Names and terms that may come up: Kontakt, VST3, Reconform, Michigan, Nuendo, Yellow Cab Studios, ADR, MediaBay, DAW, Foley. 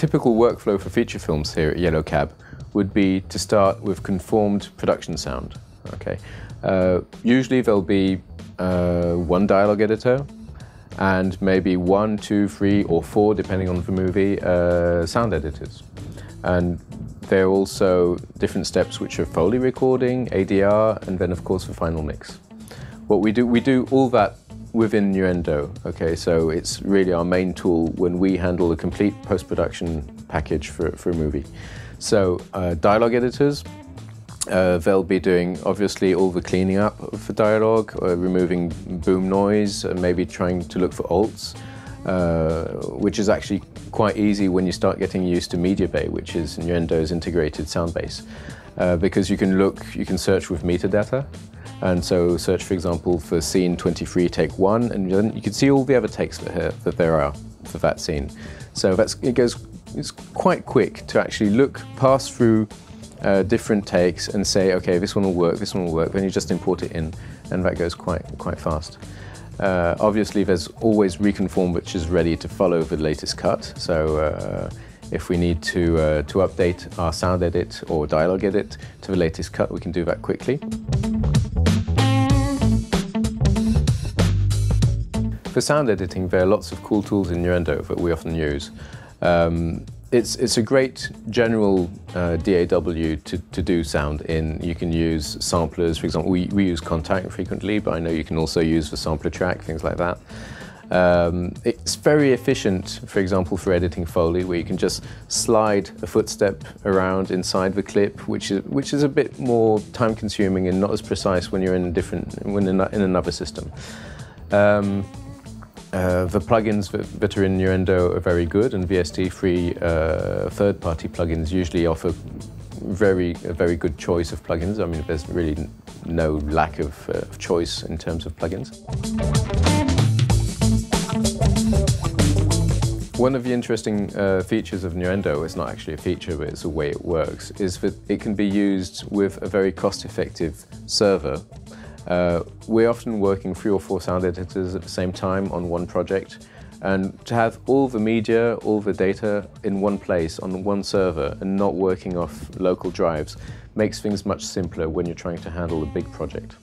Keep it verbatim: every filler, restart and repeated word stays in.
typical workflow for feature films here at Yellow Cab would be to start with conformed production sound. Okay, uh, usually there'll be uh, one dialogue editor and maybe one, two, three, or four, depending on the movie, uh, sound editors. And there are also different steps which are Foley recording, A D R, and then of course the final mix. What we do, we do all that within Nuendo. Okay, so it's really our main tool when we handle the complete post-production package for, for a movie. So uh, dialogue editors, uh, they'll be doing obviously all the cleaning up of the dialogue, uh, removing boom noise, and maybe trying to look for alts, uh, which is actually quite easy when you start getting used to MediaBay, which is Nuendo's integrated sound base, uh, because you can look, you can search with metadata. And so search, for example, for scene twenty-three, take one, and then you can see all the other takes that there are for that scene. So that's, it goes, it's quite quick to actually look, pass through uh, different takes and say, okay, this one will work, this one will work, then you just import it in, and that goes quite, quite fast. Uh, obviously, there's always Reconform, which is ready to follow the latest cut. So uh, if we need to, uh, to update our sound edit or dialogue edit to the latest cut, we can do that quickly. For sound editing, there are lots of cool tools in Nuendo that we often use. Um, it's, it's a great general uh, D A W to, to do sound in. You can use samplers, for example. We, we use Kontakt frequently, but I know you can also use the sampler track, things like that. Um, it's very efficient, for example, for editing Foley, where you can just slide a footstep around inside the clip, which is, which is a bit more time-consuming and not as precise when you're in, a different, when in, in another system. Um, Uh, the plugins that are in Nuendo are very good, and V S T three uh, third-party plugins usually offer very, a very good choice of plugins. I mean, there's really no lack of, uh, of choice in terms of plugins. One of the interesting uh, features of Nuendo, it's not actually a feature, but it's the way it works, is that it can be used with a very cost-effective server. Uh, we're often working three or four sound editors at the same time on one project, and to have all the media, all the data in one place on one server and not working off local drives makes things much simpler when you're trying to handle a big project.